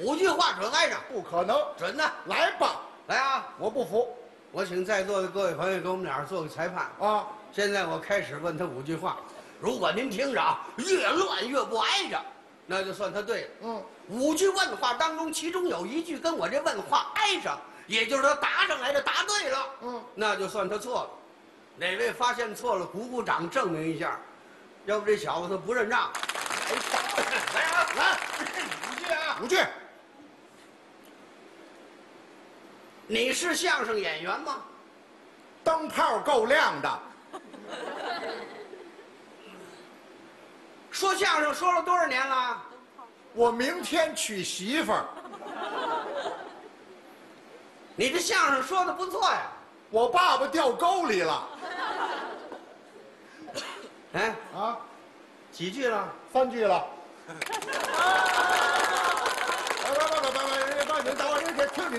5句话准挨上，不可能，准的。来吧，来啊！我不服。 我请在座的各位朋友给我们俩做个裁判啊！现在我开始问他5句话，如果您听着啊，越乱越不挨着，那就算他对了。嗯，5句问话当中，其中有一句跟我这问话挨着，也就是他答上来的答对了。嗯，那就算他错了。哪位发现错了，鼓鼓掌证明一下，要不这小子他不认账。来啊，来，5句啊，5句。 你是相声演员吗？灯泡够亮的。说相声说了多少年了？我明天娶媳妇儿。你这相声说的不错呀。我爸爸掉沟里了。哎啊，几句了？3句了。你等会儿，听你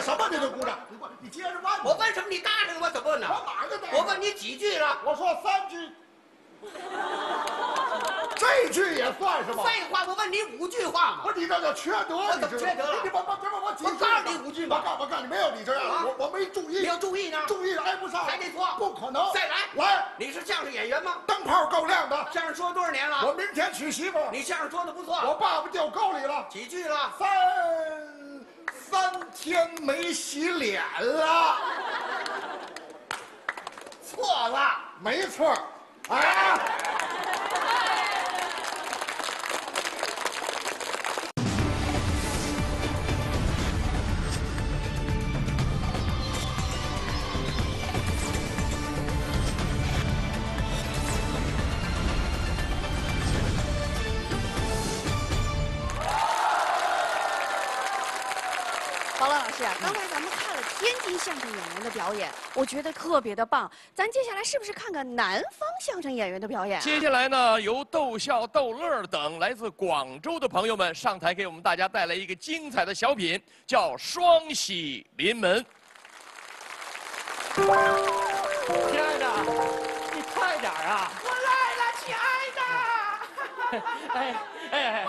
什么你就鼓掌，你接着问。我问什么你大声我怎么问呢？我哪个大？我问你几句了？我说3句。这句也算是吧？废话，我问你5句话嘛。不是你这叫缺德，你怎么缺德了？你我告诉你5句嘛。我告诉你没有你这样，我没注意。你要注意呢，注意挨不上，还得错，不可能。再来，你是相声演员吗？灯泡够亮的，相声说多少年了？我明天娶媳妇。你相声说的不错，我爸爸掉沟里了，几句了？3天没洗脸了，错了，没错，哎。刚才咱们看了天津相声演员的表演，我觉得特别的棒。咱接下来是不是看看南方相声演员的表演？接下来呢，由逗笑、逗乐等来自广州的朋友们上台，给我们大家带来一个精彩的小品，叫《双喜临门》。亲爱的，你快点啊！我来了，亲爱的。哎，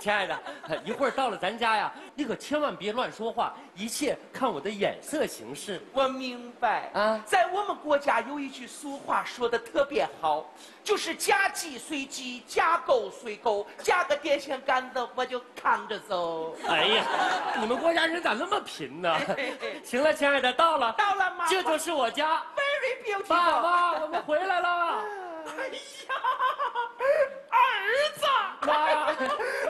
亲爱的，一会儿到了咱家呀，你可千万别乱说话，一切看我的眼色行事。我明白啊，在我们国家有一句俗话说的特别好，就是家鸡随鸡，家狗随狗，家个电线杆子我就扛着走。哎呀，你们国家人咋那么贫呢？行了，亲爱的，到了吗？这就是我家。Very beautiful。爸妈，我们回来了。哎呀。儿子，妈，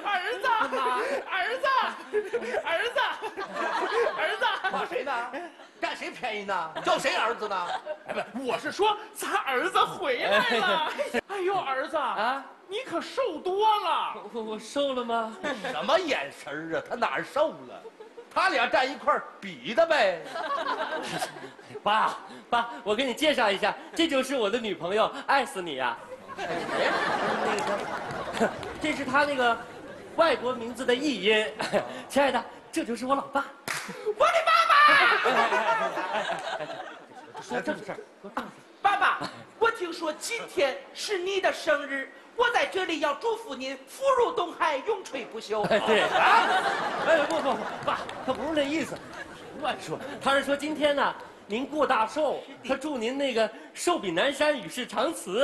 儿子，妈，儿子，儿子，儿子，骂谁呢？占谁便宜呢？叫谁儿子呢？哎，不，我是说咱儿子回来了。哎呦，儿子啊，你可瘦多了。我瘦了吗？什么眼神啊？他哪儿瘦了？他俩站一块儿比的呗。爸，我给你介绍一下，这就是我的女朋友，爱死你呀。这是他那个外国名字的译音，亲爱的，这就是我老爸，我的爸爸。说正事儿，爸爸，我听说今天是你的生日，我在这里要祝福您福如东海，永垂不朽。对啊，哎，不，爸，他不是那意思，乱说，他是说今天呢。您过大寿，他祝您那个寿比南山，与世长辞。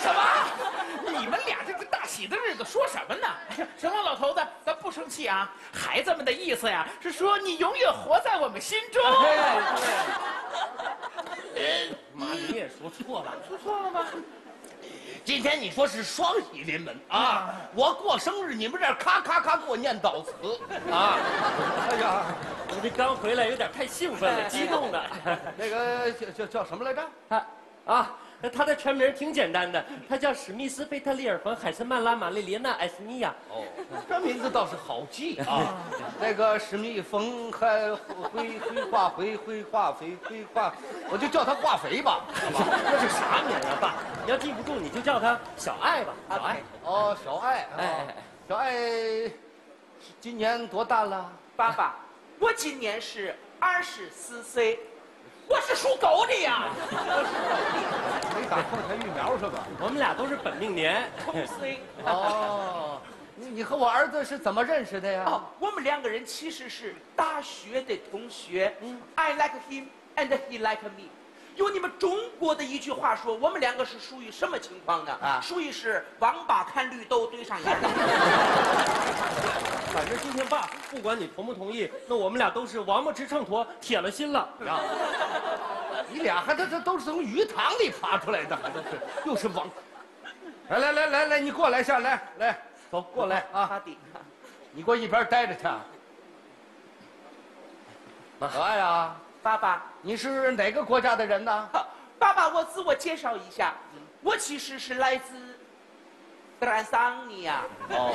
什么？你们俩这个大喜的日子说什么呢？行了，老头子，咱不生气啊。孩子们的意思呀，是说你永远活在我们心中。妈，你也说错了，说错了吗？今天你说是双喜临门啊！我过生日，你们这咔咔咔给我念悼词啊！哎呀，我这刚回来有点太兴奋了，激动的。那个叫什么来着？他的全名挺简单的，他叫史密斯·费特利尔·冯·海森曼拉·玛丽莲娜·艾斯尼亚。哦，这名字倒是好记啊。那个史密冯还灰化肥，我就叫他化肥吧。那是啥名啊，爸？你要记不住你就叫他小爱吧。小爱。哦，小爱。哎，小爱，今年多大了？爸爸，我今年是24岁。我是属狗的呀，没打狂犬疫苗是吧？我们俩都是本命年。哦，你和我儿子是怎么认识的呀？哦，我们2个人其实是大学的同学。I like him and he like me。用你们中国的一句话说，我们2个是属于什么情况呢？啊，属于是王八看绿豆堆上眼。反正今天爸，不管你同不同意，那我们俩都是王八吃秤砣，铁了心了。你俩还这都是从鱼塘里爬出来的，又是王。来，你过来下来，走过来啊！你给我一边待着去。可爱啊，爸爸，你是哪个国家的人呢？爸爸，我自我介绍一下，我其实是来自。坦桑尼亚。哦，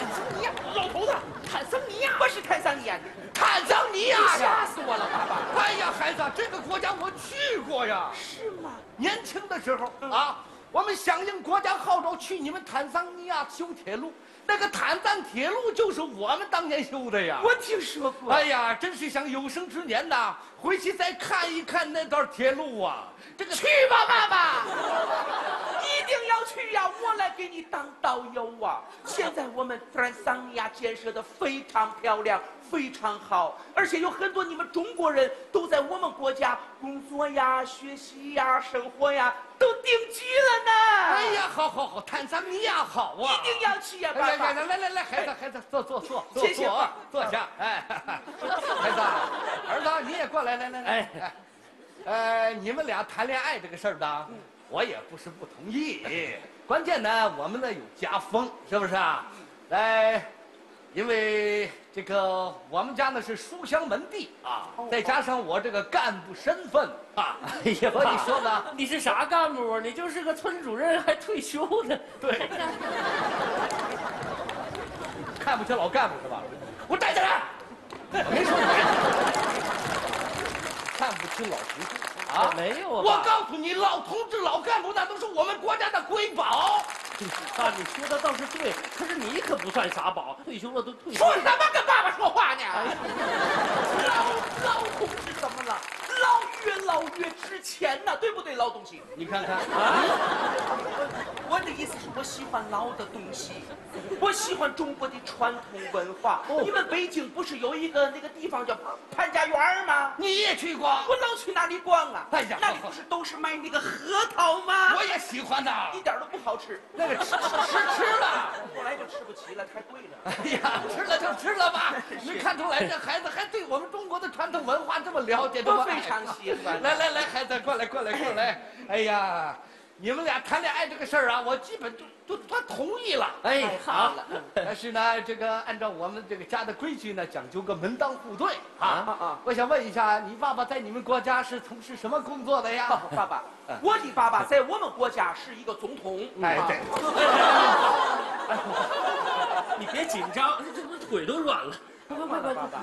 坦桑尼亚，老头子，坦桑尼亚，不是坦桑尼亚，坦桑尼亚呀！吓死我了，爸爸！哎呀，孩子，这个国家我去过呀。是吗？年轻的时候啊，我们响应国家号召去你们坦桑尼亚修铁路，那个坦赞铁路就是我们当年修的呀。我听说过。哎呀，真是想有生之年呐，回去再看一看那段铁路啊。这个去吧，爸爸，一定要去呀！我来给你当导游啊。现在我们坦桑尼亚建设的非常漂亮。 非常好，而且有很多你们中国人都在我们国家工作呀、学习呀、生活呀，都定居了呢。哎呀，好好好，坦桑尼亚好啊！一定要去呀，爸爸！来，孩子，孩子，坐，谢谢啊，坐下。哎，孩子，儿子，你也过来，来。你们俩谈恋爱这个事儿呢，我也不是不同意。关键呢，我们呢有家风，是不是啊？来。 因为这个我们家呢是书香门第啊，再加上我这个干部身份啊，哎呀，我跟你说呢，你是啥干部啊？你就是个村主任，还退休呢。对，看不起老干部是吧？我站起来，我没说你，看不起老同志啊？没有啊，我告诉你，老同志、老干部那都是我们国家的瑰宝。 爸，你说的倒是对，可是你可不算啥宝，退休了都退休了。说什么跟爸爸说话呢？哎、老同志怎么了？老越值钱呐，对不对，老东西？你看看啊，我的意思是我喜欢老的东西，我喜欢中国的传统文化。哦、你们北京不是有一个那个地方叫潘家园吗？你也去过？我老去那里逛啊。哎呀，那里不是都是卖那个核桃吗？我也喜欢呐，一点都不好吃。 那个吃了，后来就吃不起了，太贵了。哎呀，吃了就吃了吧。没看出来这孩子还对我们中国的传统文化这么了解，我非常喜欢。来，孩子，过来。哎呀，你们俩谈恋爱这个事儿啊，我基本都同意了。哎，好了。但是呢，这个按照我们这个家的规矩呢，讲究个门当户对啊。我想问一下，你爸爸在你们国家是从事什么工作的呀？爸爸。 我的爸爸在我们国家是一个总统。哎，对。你别紧张，这不腿都软了。不，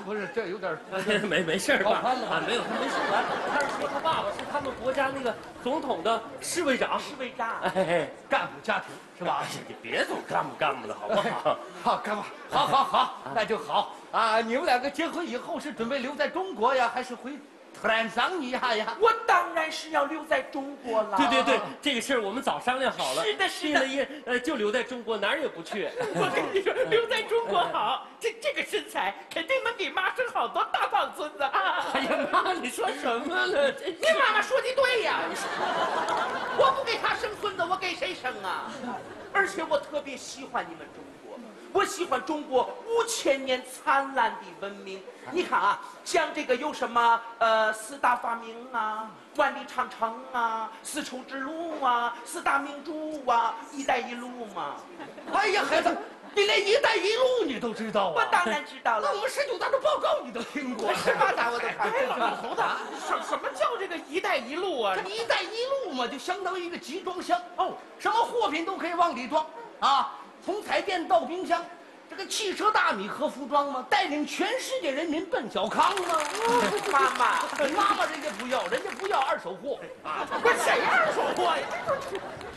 不是，这有点没事，爸爸没有，他没说完。他是说他爸爸是他们国家那个总统的侍卫长。侍卫长。哎，干部家庭是吧？你别总干部的好不好？好，干部，好，那就好啊！你们两个结婚以后是准备留在中国呀，还是回？ 坦桑尼亚呀，我当然是要留在中国了。对，这个事儿我们早商量好了。是的，就留在中国，哪儿也不去。我跟你说，留在中国好，这个身材肯定能给妈生好多大胖孙子啊！哎呀妈，你说什么呢？你妈妈说的对呀，我不给她生孙子，我给谁生啊？而且我特别喜欢你们中国。 我喜欢中国5000年灿烂的文明。你看啊，像这个有什么4大发明啊，万里长城啊，丝绸之路啊，4大名著啊，一带一路嘛。哎呀，孩子，你连一带一路你都知道啊？我当然知道了。那我19大的报告你都听过？18大我都看过。老头子，什么叫这个一带一路啊？这一带一路嘛，就相当于一个集装箱哦，什么货品都可以往里装啊。 从彩电到冰箱，这个汽车、大米和服装吗？带领全世界人民奔小康吗？妈妈，人家不要二手货啊！不是谁二手货呀？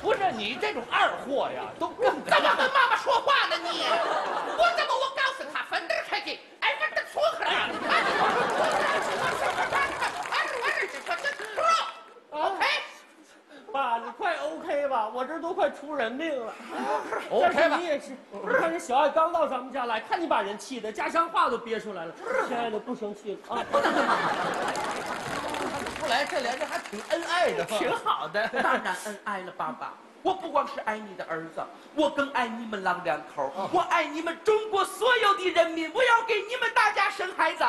不是你这种二货呀，都更怎么跟妈妈说话呢你？我告诉他，反正还给哎，反正撮合啊！哎。 爸，你快 OK 吧，我这都快出人命了。OK 吧，你也是。我看这小爱刚到咱们家来，看你把人气的，家乡话都憋出来了。亲爱的，不生气了啊！看不出来，这俩人还挺恩爱的，挺好的。当然恩爱了，爸爸。我不光是爱你的儿子，我更爱你们老两口。我爱你们中国所有的人民，我要给你们大家生孩子。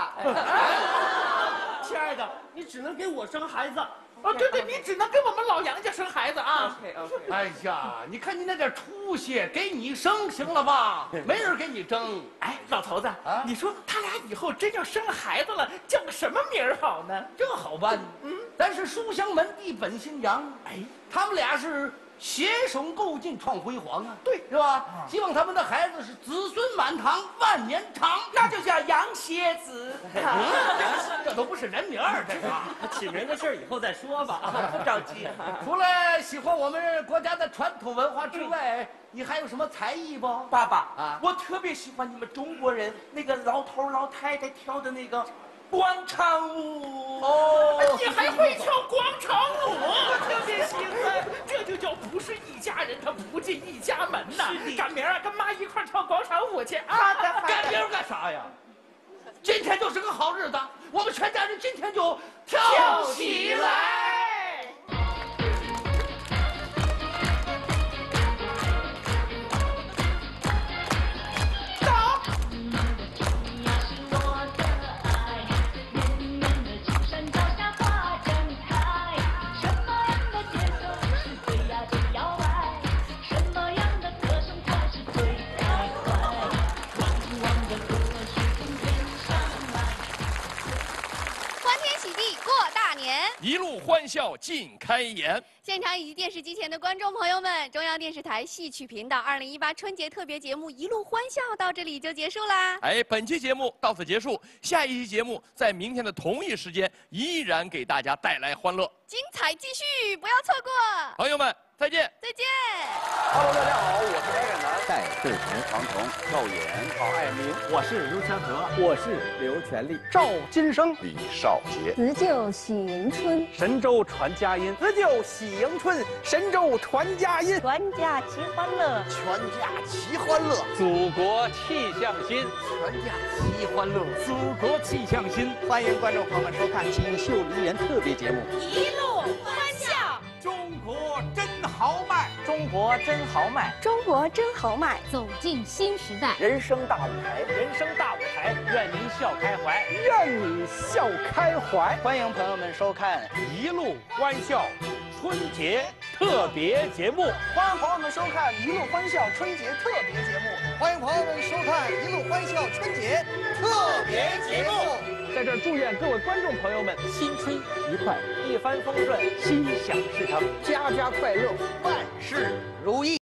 亲爱的，你只能给我生孩子。 哦，对，你只能跟我们老杨家生孩子啊！哎呀，你看你那点出息，给你生行了吧？没人给你争。哎，老头子，你说他俩以后真要生孩子了，叫个什么名儿好呢？这好办，咱是书香门第本姓杨。哎，他们俩是携手构进创辉煌啊，对，是吧？希望他们的孩子是子孙满堂，万年长，那就叫杨蝎子。这都不是人名儿，这个起名的事儿以后再说吧，不着急。除了喜欢我们国家的传统文化之外，你还有什么才艺不？爸爸啊，我特别喜欢你们中国人那个老头老太太跳的那个。 广场舞哦，你还会跳广场舞，我特别喜欢。这就叫不是一家人，他不进一家门呐。赶明儿啊，跟妈一块跳广场舞去啊！赶明儿干啥呀？今天就是个好日子，我们全家人今天就跳起来。 一路欢笑尽开颜。现场以及电视机前的观众朋友们，中央电视台戏曲频道2018春节特别节目《一路欢笑》到这里就结束啦。哎，本期节目到此结束，下一期节目在明天的同一时间依然给大家带来欢乐，精彩继续，不要错过。朋友们，再见。再见。Hello， 大家好，我是白远南，戴志鹏、唐彤、赵岩、郝爱明，我是刘谦和，我是刘全利、赵金生、李少杰、辞旧喜迎春、神州传佳音、辞旧喜迎春、神州传佳音，全家齐欢乐，全家齐欢乐，祖国气象新，全家齐欢乐，祖国气象新。欢迎观众朋友们收看《锦绣梨园》特别节目《一路欢笑》。中国真豪迈，中国真豪迈，中国真豪迈，走进新时代，人生大舞台，人生大舞台，愿您笑开怀，愿你笑开怀。欢迎朋友们收看《一路欢笑》春节特别节目，欢迎朋友们收看《一路欢笑》春节特别节目，欢迎朋友们收看《一路欢笑》春节特别节目。 在这儿祝愿各位观众朋友们新春愉快，一帆风顺，心想事成，家家快乐，万事如意。